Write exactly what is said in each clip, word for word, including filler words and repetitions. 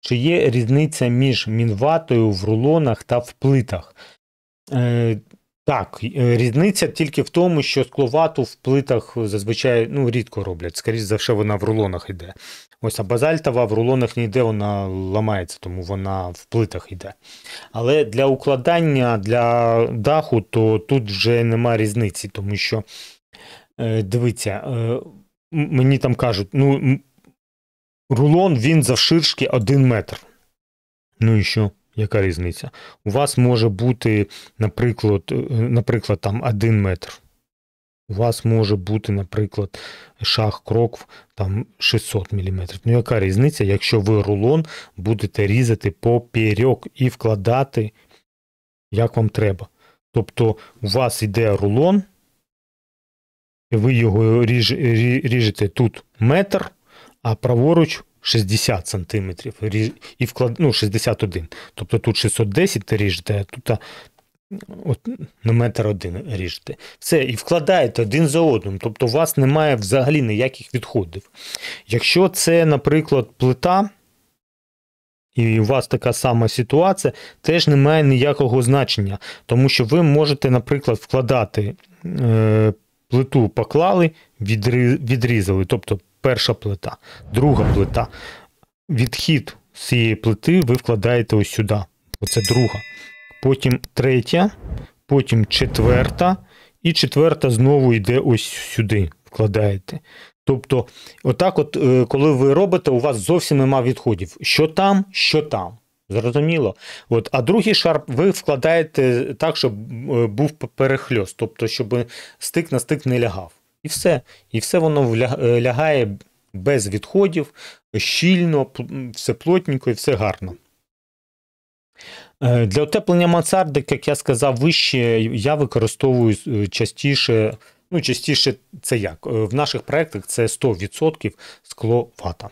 Чи є різниця між мінватою в рулонах та в плитах? Е, так, різниця тільки в тому, що скловату в плитах зазвичай ну, рідко роблять. Скоріше за все, вона в рулонах йде. Ось, а базальтова в рулонах не йде, вона ламається, тому вона в плитах йде. Але для укладання, для даху, то тут вже нема різниці, тому що, е, дивіться, е, мені там кажуть, ну, рулон, він завширшки один метр. Ну і що? Яка різниця? У вас може бути, наприклад, наприклад, там один метр. У вас може бути, наприклад, шаг-крок там шістсот міліметрів. Ну яка різниця, якщо ви рулон будете різати поперек і вкладати, як вам треба. Тобто у вас йде рулон, ви його ріж, ріжете тут метр, а праворуч шістдесят сантиметрів, і вклад... ну, шістдесят один. Тобто тут шістсот десять ріжете, а тут от, на метр один ріжете. Все, і вкладаєте один за одним. Тобто у вас немає взагалі ніяких відходів. Якщо це, наприклад, плита, і у вас така сама ситуація, теж немає ніякого значення. Тому що ви можете, наприклад, вкладати е, плиту поклали, відри... відрізали. Тобто перша плита, друга плита. Відхід з цієї плити ви вкладаєте ось сюди. Оце друга. Потім третя, потім четверта, і четверта знову йде ось сюди. Вкладаєте. Тобто, отак от, коли ви робите, у вас зовсім нема відходів. Що там, що там. Зрозуміло? От. А другий шар ви вкладаєте так, щоб був перехльост. Тобто, щоб стик на стик не лягав. І все. І все воно лягає без відходів, щільно, все плотненько і все гарно. Для утеплення мансарди, як я сказав вище, я використовую частіше, ну частіше це як? В наших проєктах це сто відсотків скловата.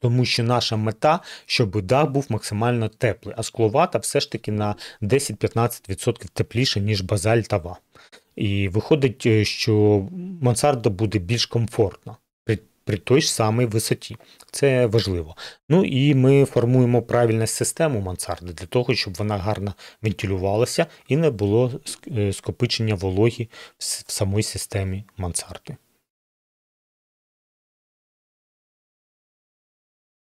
Тому що наша мета, щоб дах був максимально теплий, а скловата все ж таки на десять-п'ятнадцять відсотків тепліше, ніж базальтова. І виходить, що мансарда буде більш комфортна при, при той ж самій висоті. Це важливо. Ну і ми формуємо правильну систему мансарди для того, щоб вона гарно вентилювалася і не було скопичення вологи в самій системі мансарди.